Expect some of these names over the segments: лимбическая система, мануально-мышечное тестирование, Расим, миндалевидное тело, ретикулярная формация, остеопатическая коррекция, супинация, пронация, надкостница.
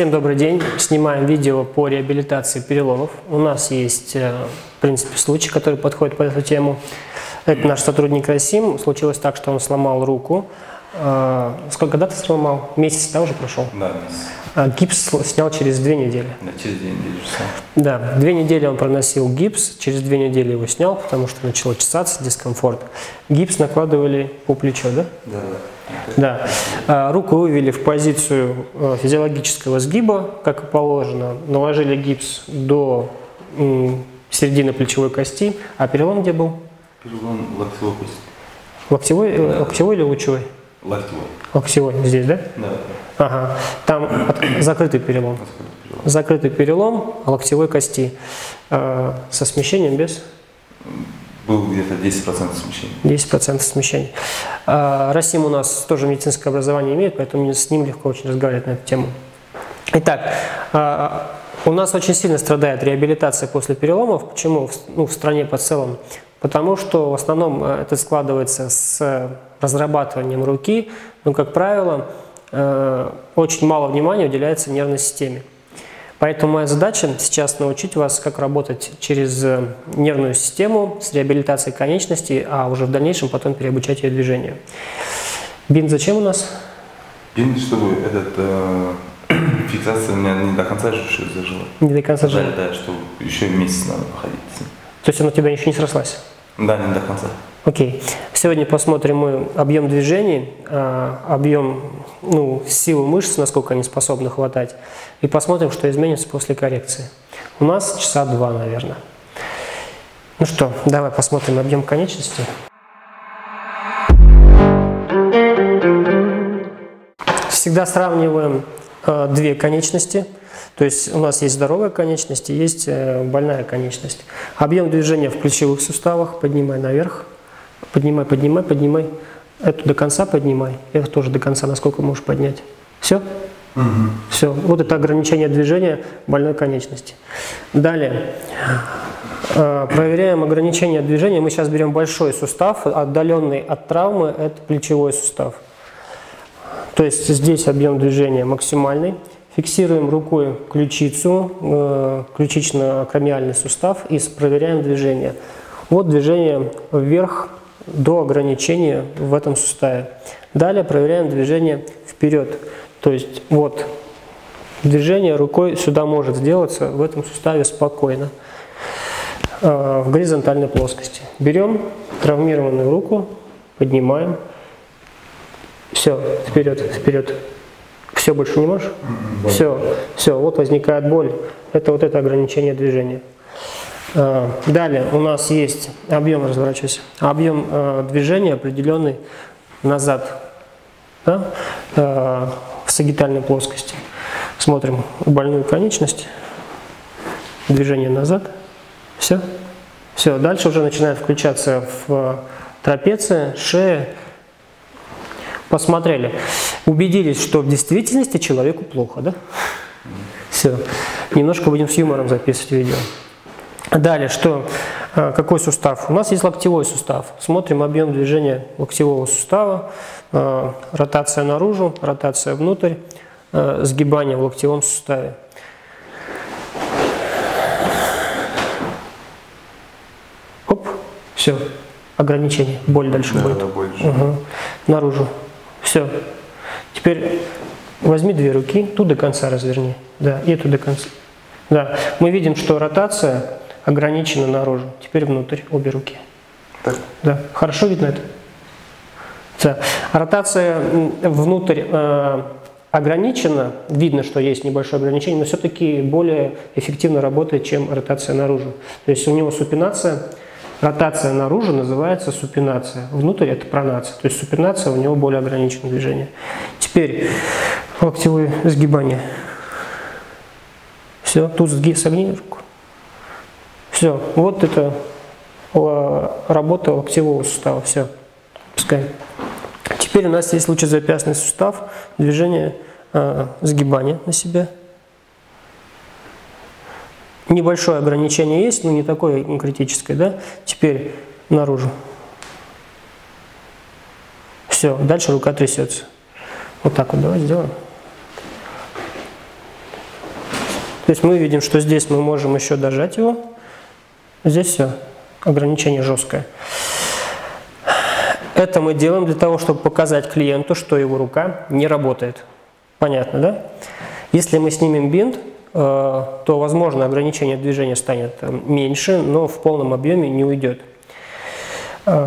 Всем добрый день. Снимаем видео по реабилитации переломов. У нас есть, в принципе, случай, который подходит под эту тему. Это наш сотрудник Расим. Случилось так, что он сломал руку. Сколько дат сломал? Месяц, да, уже прошел? Да, месяц. Гипс снял через 2 недели. Да, через 2 недели. Да, 2 недели он проносил гипс, через 2 недели его снял, потому что начало чесаться, дискомфорт. Гипс накладывали по плечу, да? Да. Да. Руку вывели в позицию физиологического сгиба, как и положено. Наложили гипс до середины плечевой кости. А перелом где был? Перелом локтевой кости. Локтевой, да. Локтевой или лучевой? Локтевой. Локтевой, здесь, да? Да. Ага. Там закрытый перелом. Закрытый перелом локтевой кости. Со смещением без? Был где-то 10% смещения. 10% смещения. Расим у нас тоже медицинское образование имеет, поэтому с ним легко очень разговаривать на эту тему. Итак, у нас очень сильно страдает реабилитация после переломов. Почему? Ну, в стране по целому. Потому что в основном это складывается с разрабатыванием руки. Но, как правило, очень мало внимания уделяется нервной системе. Поэтому моя задача сейчас научить вас, как работать через нервную систему с реабилитацией конечностей, а уже в дальнейшем потом переобучать ее движению. Бинт зачем у нас? Бинт, чтобы фиксация у меня не до конца еще зажила. Не до конца зажила? Да, что еще месяц надо походить. То есть она у тебя еще не срослась? Да, не до конца. Окей. Сегодня посмотрим мы объем движений, объем, силу мышц, насколько они способны хватать, и посмотрим, что изменится после коррекции. У нас часа 2, наверное. Ну что, давай посмотрим объем конечностей. Всегда сравниваем 2 конечности. То есть у нас есть здоровая конечность и есть больная конечность. Объем движения в плечевых суставах. Поднимай наверх. Поднимай, поднимай, поднимай. Эту до конца поднимай. Эту тоже до конца, насколько можешь поднять. Все? Угу. Все. Вот это ограничение движения больной конечности. Далее. Проверяем ограничение движения. Мы сейчас берем большой сустав, отдаленный от травмы. Это плечевой сустав. То есть здесь объем движения максимальный. Фиксируем рукой ключицу, ключично-акромиальный сустав и проверяем движение. Вот движение вверх до ограничения в этом суставе. Далее проверяем движение вперед. То есть вот движение рукой сюда может сделаться в этом суставе спокойно, в горизонтальной плоскости. Берем травмированную руку, поднимаем. Все, вперед, вперед. Все, больше не можешь? Боль. Все, все, вот возникает боль. Это вот это ограничение движения. Далее у нас есть объем, разворачивайся, объем движения определенный назад, да? В сагитальной плоскости. Смотрим больную конечность, движение назад, все. Все, дальше уже начинает включаться в трапеция, шея. Посмотрели, убедились, что в действительности человеку плохо, да? Все, немножко будем с юмором записывать видео. Далее, что, какой сустав? У нас есть локтевой сустав. Смотрим объем движения локтевого сустава, ротация наружу, ротация внутрь, сгибание в локтевом суставе. Оп, все, ограничение, боль дальше будет. Угу. Наружу. Все. Теперь возьми 2 руки, ту до конца разверни. Да, и эту до конца. Да. Мы видим, что ротация ограничена наружу. Теперь внутрь, обе руки. Так. Да. Хорошо видно это? Да. Ротация внутрь ограничена. Видно, что есть небольшое ограничение, но все-таки более эффективно работает, чем ротация наружу. То есть у него супинация. Ротация наружу называется супинация, внутрь это пронация, то есть супинация у него более ограничено движение. Теперь локтевое сгибание. Все, тут согни руку. Все, вот это работа локтевого сустава, все, пускай. Теперь у нас есть лучезапястный сустав, движение сгибания на себя. Небольшое ограничение есть, но не такое критическое, да? Теперь наружу. Все, дальше рука трясется. Вот так вот давай сделаем. То есть мы видим, что здесь мы можем еще дожать его. Здесь все, ограничение жесткое. Это мы делаем для того, чтобы показать клиенту, что его рука не работает. Понятно, да? Если мы снимем бинт, то, возможно, ограничение движения станет меньше, но в полном объеме не уйдет.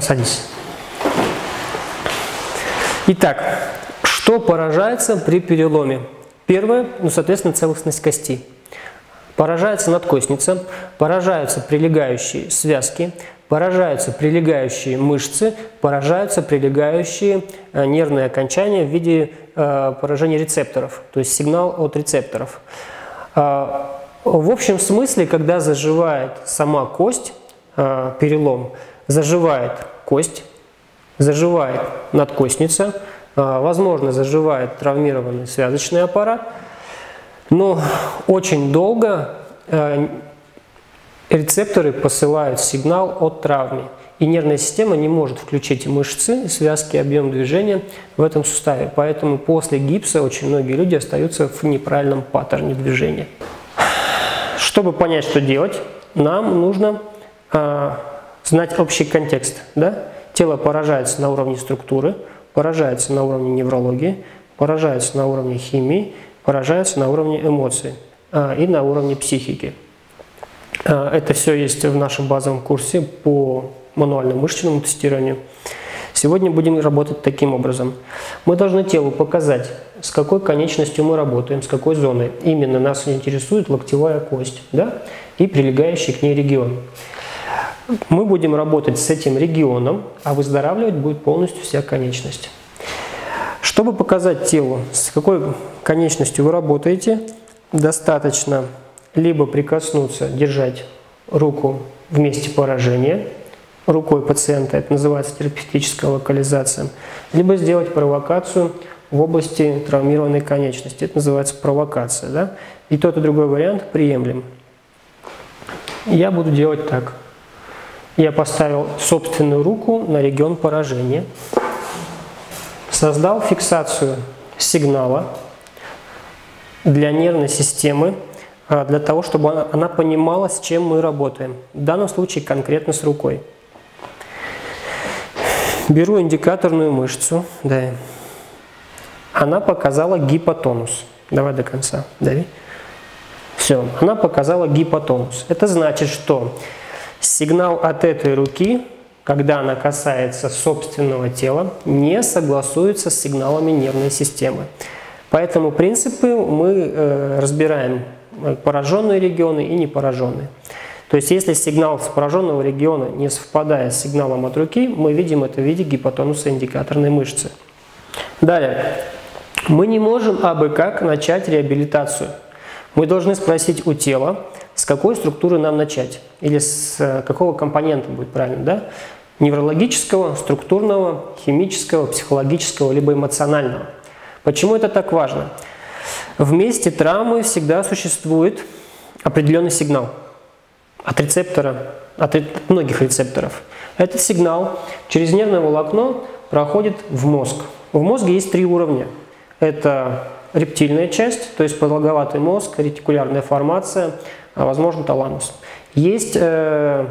Садись. Итак, что поражается при переломе? Первое, ну, соответственно, целостность кости. Поражается надкостница, поражаются прилегающие связки, поражаются прилегающие мышцы, поражаются прилегающие нервные окончания в виде поражения рецепторов, то есть сигнал от рецепторов. В общем смысле, когда заживает сама кость, перелом, заживает кость, заживает надкостница, возможно, заживает травмированный связочный аппарат, но очень долго рецепторы посылают сигнал от травмы, и нервная система не может включить мышцы, связки, объем движения в этом суставе. Поэтому после гипса очень многие люди остаются в неправильном паттерне движения. Чтобы понять, что делать, нам нужно знать общий контекст. Да? Тело поражается на уровне структуры, поражается на уровне неврологии, поражается на уровне химии, поражается на уровне эмоций и на уровне психики. Это все есть в нашем базовом курсе по мануально-мышечному тестированию. Сегодня будем работать таким образом. Мы должны телу показать, с какой конечностью мы работаем, с какой зоной. Именно нас интересует локтевая кость, да, и прилегающий к ней регион. Мы будем работать с этим регионом, а выздоравливать будет полностью вся конечность. Чтобы показать телу, с какой конечностью вы работаете, достаточно либо прикоснуться, держать руку в месте поражения рукой пациента, это называется терапевтическая локализация, либо сделать провокацию в области травмированной конечности, это называется провокация. Да? И тот и другой вариант приемлем. Я буду делать так. Я поставил собственную руку на регион поражения, создал фиксацию сигнала для нервной системы, для того, чтобы она понимала, с чем мы работаем. В данном случае конкретно с рукой. Беру индикаторную мышцу. Дави. Она показала гипотонус. Давай до конца. Дави. Все. Она показала гипотонус. Это значит, что сигнал от этой руки, когда она касается собственного тела, не согласуется с сигналами нервной системы. Поэтому принципы мы разбираем. Пораженные регионы и непораженные. То есть, если сигнал с пораженного региона не совпадает с сигналом от руки, мы видим это в виде гипотонуса индикаторной мышцы. Далее. Мы не можем абы как начать реабилитацию. Мы должны спросить у тела, с какой структуры нам начать. Или с какого компонента будет правильно, да? Неврологического, структурного, химического, психологического, либо эмоционального. Почему это так важно? В месте травмы всегда существует определенный сигнал от рецептора, от многих рецепторов. Этот сигнал через нервное волокно проходит в мозг. В мозге есть три уровня. Это рептильная часть, то есть продолговатый мозг, ретикулярная формация, возможно, таламус. Есть уровень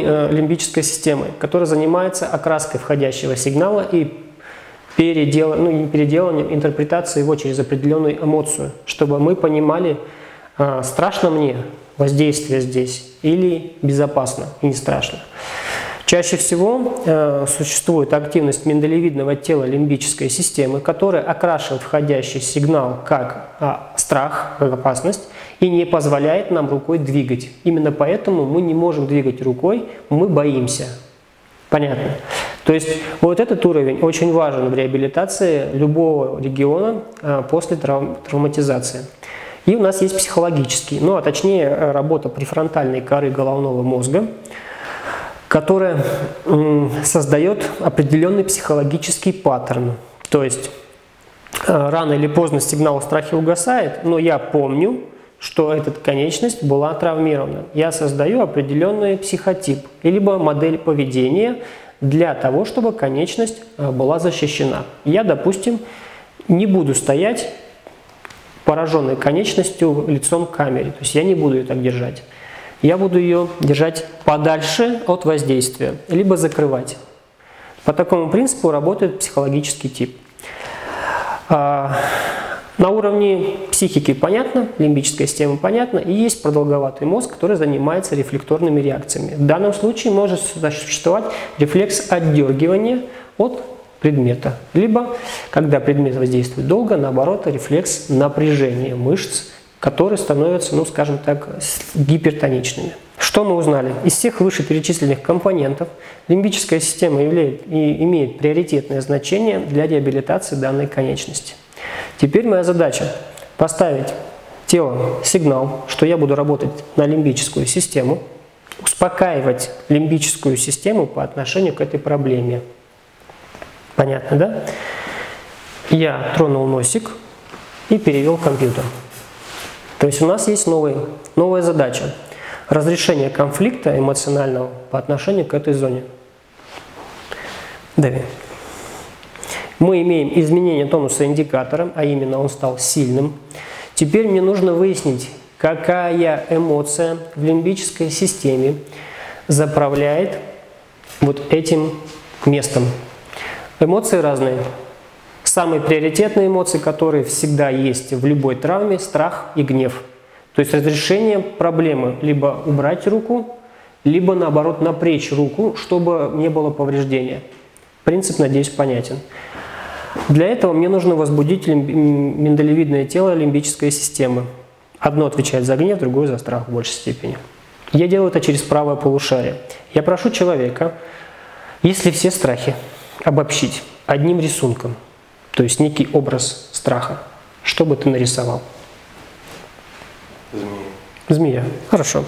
лимбической системы, который занимается окраской входящего сигнала и не переделанием, интерпретации его через определенную эмоцию, чтобы мы понимали, страшно мне воздействие здесь или безопасно и не страшно. Чаще всего существует активность миндалевидного тела лимбической системы, которая окрашивает входящий сигнал как страх, как опасность и не позволяет нам рукой двигать. Именно поэтому мы не можем двигать рукой, мы боимся. Понятно? То есть вот этот уровень очень важен в реабилитации любого региона после травматизации. И у нас есть психологический, ну а точнее работа префронтальной коры головного мозга, которая создает определенный психологический паттерн. То есть рано или поздно сигнал о страхе угасает, но я помню, что эта конечность была травмирована. Я создаю определенный психотип, либо модель поведения для того, чтобы конечность была защищена. Я, допустим, не буду стоять, пораженной конечностью лицом к камере. То есть я не буду ее так держать. Я буду ее держать подальше от воздействия, либо закрывать. По такому принципу работает психологический тип. На уровне психики понятно, лимбическая система понятна, и есть продолговатый мозг, который занимается рефлекторными реакциями. В данном случае может существовать рефлекс отдергивания от предмета, либо, когда предмет воздействует долго, наоборот, рефлекс напряжения мышц, которые становятся, ну, скажем так, гипертоничными. Что мы узнали? Из всех вышеперечисленных компонентов лимбическая система имеет приоритетное значение для реабилитации данной конечности. Теперь моя задача поставить тело сигнал, что я буду работать на лимбическую систему, успокаивать лимбическую систему по отношению к этой проблеме. Понятно, да? Я тронул носик и перевел компьютер. То есть у нас есть новая задача. Разрешение конфликта эмоционального по отношению к этой зоне. Дави. Мы имеем изменение тонуса индикатора, а именно он стал сильным. Теперь мне нужно выяснить, какая эмоция в лимбической системе заправляет вот этим местом. Эмоции разные. Самые приоритетные эмоции, которые всегда есть в любой травме, страх и гнев. То есть разрешение проблемы либо убрать руку, либо наоборот напрячь руку, чтобы не было повреждения. Принцип, надеюсь, понятен. Для этого мне нужно возбудить миндалевидное тело лимбической системы. Одно отвечает за гнев, другое за страх в большей степени. Я делаю это через правое полушарие. Я прошу человека, если все страхи обобщить одним рисунком, то есть некий образ страха, что бы ты нарисовал? Змея. Змея. Хорошо.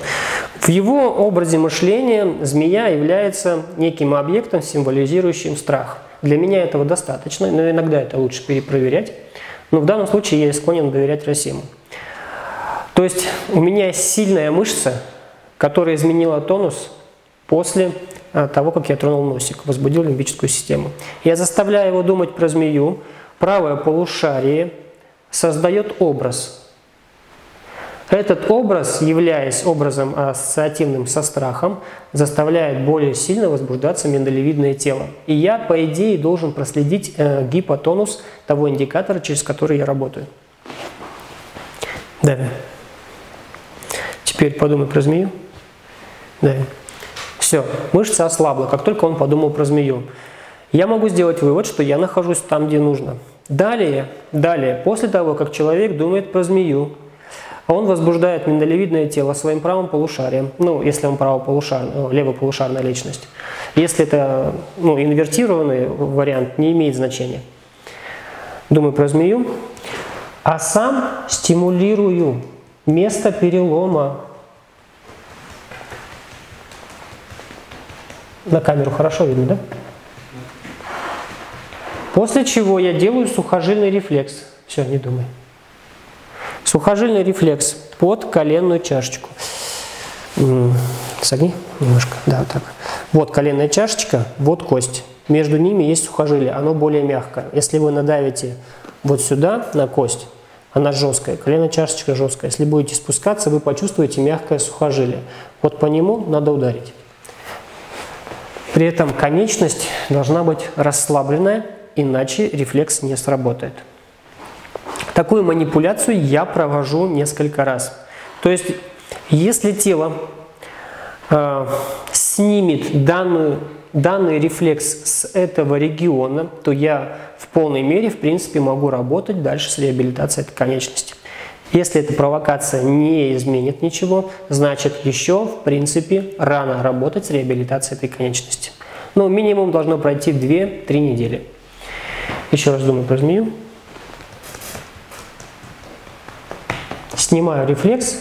В его образе мышления змея является неким объектом, символизирующим страх. Для меня этого достаточно, но иногда это лучше перепроверять. Но в данном случае я склонен доверять Расиму. То есть у меня есть сильная мышца, которая изменила тонус после того, как я тронул носик, возбудил лимбическую систему. Я заставляю его думать про змею. Правое полушарие создает образ. Этот образ, являясь образом ассоциативным со страхом, заставляет более сильно возбуждаться миндалевидное тело. И я, по идее, должен проследить гипотонус того индикатора, через который я работаю. Далее. Теперь подумай про змею. Далее. Все, мышца ослабла, как только он подумал про змею. Я могу сделать вывод, что я нахожусь там, где нужно. Далее, после того, как человек думает про змею, он возбуждает миндалевидное тело своим правым полушарием, ну, если он левополушарная личность. Если это инвертированный вариант, не имеет значения. Думаю про змею. А сам стимулирую место перелома. На камеру хорошо видно, да? После чего я делаю сухожильный рефлекс. Все, не думай. Сухожильный рефлекс под коленную чашечку. Согни немножко. Да, вот так. Вот коленная чашечка, вот кость. Между ними есть сухожилие, оно более мягкое. Если вы надавите вот сюда на кость, она жесткая, коленная чашечка жесткая. Если будете спускаться, вы почувствуете мягкое сухожилие. Вот по нему надо ударить. При этом конечность должна быть расслабленная, иначе рефлекс не сработает. Такую манипуляцию я провожу несколько раз. То есть, если тело снимет данный рефлекс с этого региона, то я в полной мере, в принципе, могу работать дальше с реабилитацией этой конечности. Если эта провокация не изменит ничего, значит, еще, в принципе, рано работать с реабилитацией этой конечности. Но минимум должно пройти 2-3 недели. Еще раз думаю про змею. Снимаю рефлекс.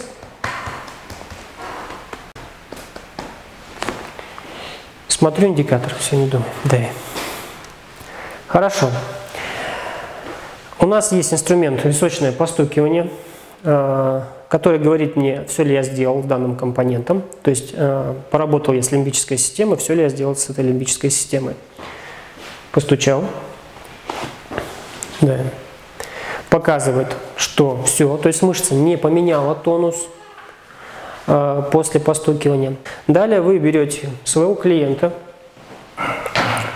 Смотрю индикатор, все, не думаю. Да. Хорошо. У нас есть инструмент височное постукивание, который говорит мне, все ли я сделал данным компонентом. То есть поработал я с лимбической системой, все ли я сделал с этой лимбической системой. Постучал. Да. Показывает, что все, то есть мышца не поменяла тонус после постукивания. Далее вы берете своего клиента.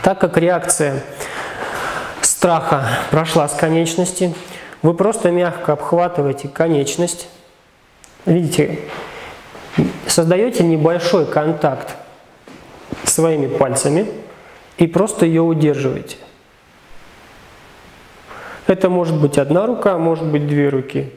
Так как реакция страха прошла с конечности, вы просто мягко обхватываете конечность. Видите, создаете небольшой контакт своими пальцами и просто ее удерживаете. Это может быть одна рука, может быть две руки.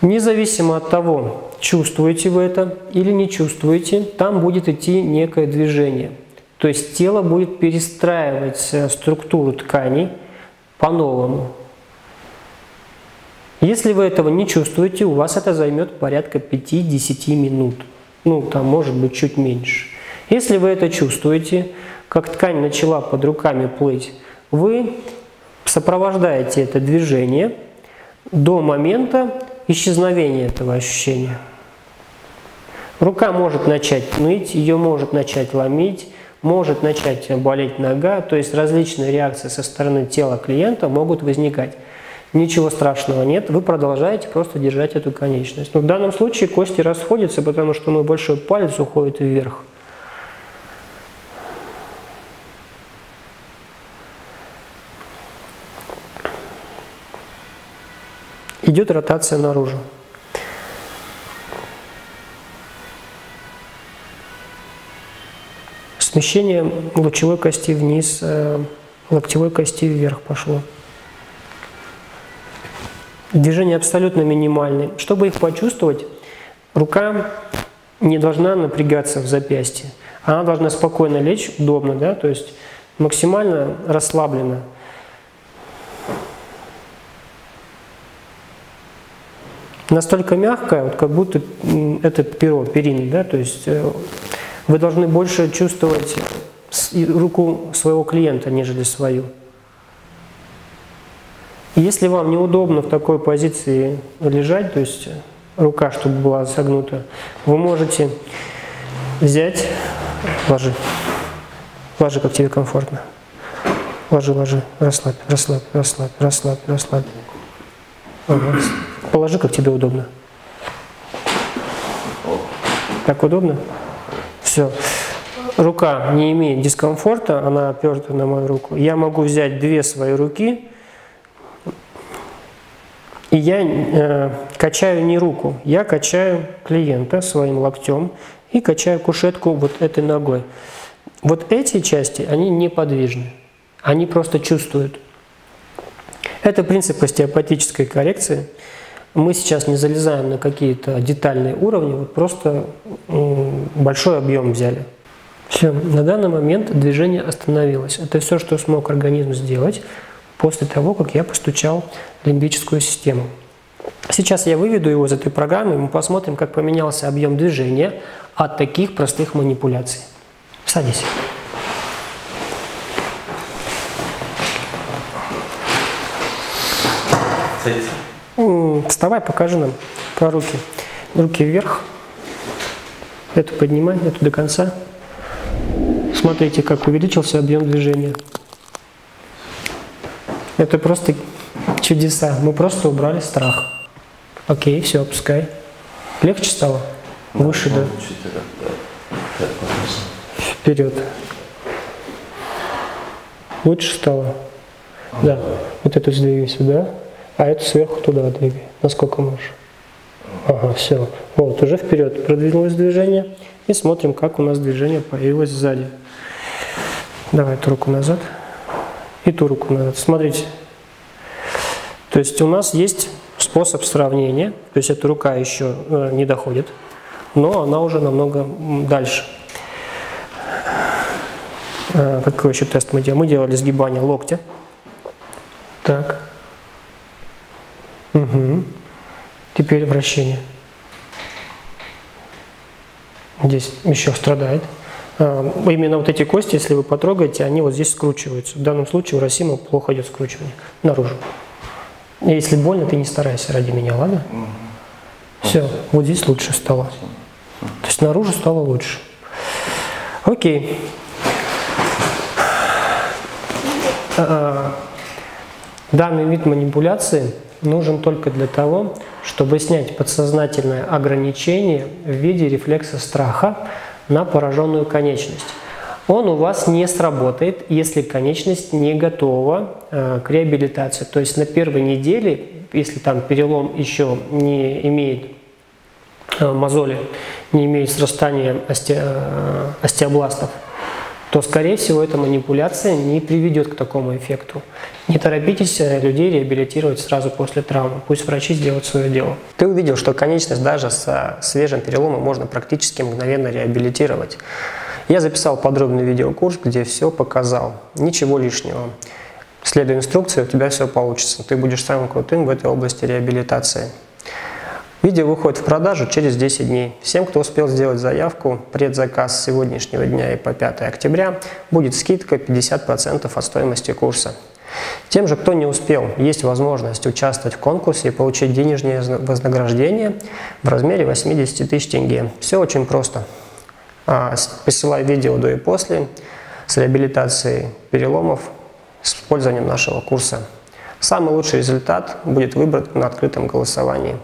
Независимо от того, чувствуете вы это или не чувствуете, там будет идти некое движение. То есть тело будет перестраивать структуру тканей по-новому. Если вы этого не чувствуете, у вас это займет порядка 5-10 минут. Ну, там может быть чуть меньше. Если вы это чувствуете, как ткань начала под руками плыть, вы сопровождаете это движение до момента исчезновения этого ощущения. Рука может начать ныть, ее может начать ломить, может начать болеть нога, то есть различные реакции со стороны тела клиента могут возникать. Ничего страшного нет, вы продолжаете просто держать эту конечность. Но в данном случае кости расходятся, потому что мой большой палец уходит вверх. Идет ротация наружу. Смещение лучевой кости вниз, локтевой кости вверх пошло. Движения абсолютно минимальные. Чтобы их почувствовать, рука не должна напрягаться в запястье. Она должна спокойно лечь, удобно, да, то есть максимально расслабленно. Настолько мягкая, вот как будто это перо, перина, да, то есть вы должны больше чувствовать руку своего клиента, нежели свою. Если вам неудобно в такой позиции лежать, то есть рука, чтобы была согнута, вы можете взять, ложи, как тебе комфортно, ложи, расслабь, ага. Положи, как тебе удобно. Так удобно? Все. Рука не имеет дискомфорта, она оперта на мою руку. Я могу взять две свои руки. И я качаю не руку, я качаю клиента своим локтем и качаю кушетку вот этой ногой. Вот эти части, они неподвижны, они просто чувствуют. Это принцип остеопатической коррекции. Мы сейчас не залезаем на какие-то детальные уровни, вот просто большой объем взяли. Все, на данный момент движение остановилось. Это все, что смог организм сделать после того, как я постучал лимбическую систему. Сейчас я выведу его из этой программы, и мы посмотрим, как поменялся объем движения от таких простых манипуляций. Садись. Садись. Вставай, покажи нам про руки. Руки вверх. Эту поднимай, эту до конца. Смотрите, как увеличился объем движения. Это просто чудеса. Мы просто убрали страх. Окей, все, опускай. Легче стало? Да, выше, да? Вперед. Лучше стало? Да. Вот эту сдвигай сюда, а эту сверху туда двигай. Насколько можешь. Ага, все. Вот, уже вперед продвинулось движение. И смотрим, как у нас движение появилось сзади. Давай эту руку назад. И ту руку назад. Смотрите. То есть у нас есть способ сравнения. То есть эта рука еще не доходит, но она уже намного дальше. Какой еще тест мы делали? Мы делали сгибание локтя. Так. Угу. Теперь вращение. Здесь еще страдает. Именно вот эти кости, если вы потрогаете, они вот здесь скручиваются. В данном случае у Расима плохо идет скручивание наружу. Если больно, ты не старайся ради меня, ладно? Все, вот здесь лучше стало. То есть наружу стало лучше. Окей. Данный вид манипуляции нужен только для того, чтобы снять подсознательное ограничение в виде рефлекса страха на пораженную конечность. Он у вас не сработает, если конечность не готова к реабилитации. То есть на первой неделе, если там перелом еще не имеет мозоли, не имеет срастания остеобластов, то, скорее всего, эта манипуляция не приведет к такому эффекту. Не торопитесь людей реабилитировать сразу после травмы. Пусть врачи сделают свое дело. Ты увидел, что конечность даже со свежим переломом можно практически мгновенно реабилитировать. Я записал подробный видеокурс, где все показал. Ничего лишнего. Следуй инструкции, у тебя все получится. Ты будешь самым крутым в этой области реабилитации. Видео выходит в продажу через 10 дней. Всем, кто успел сделать заявку, предзаказ с сегодняшнего дня и по 5 октября, будет скидка 50% от стоимости курса. Тем же, кто не успел, есть возможность участвовать в конкурсе и получить денежное вознаграждение в размере 80 тысяч тенге. Все очень просто. Посылай видео до и после с реабилитацией переломов с использованием нашего курса. Самый лучший результат будет выбран на открытом голосовании.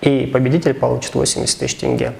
И победитель получит 80 тысяч тенге.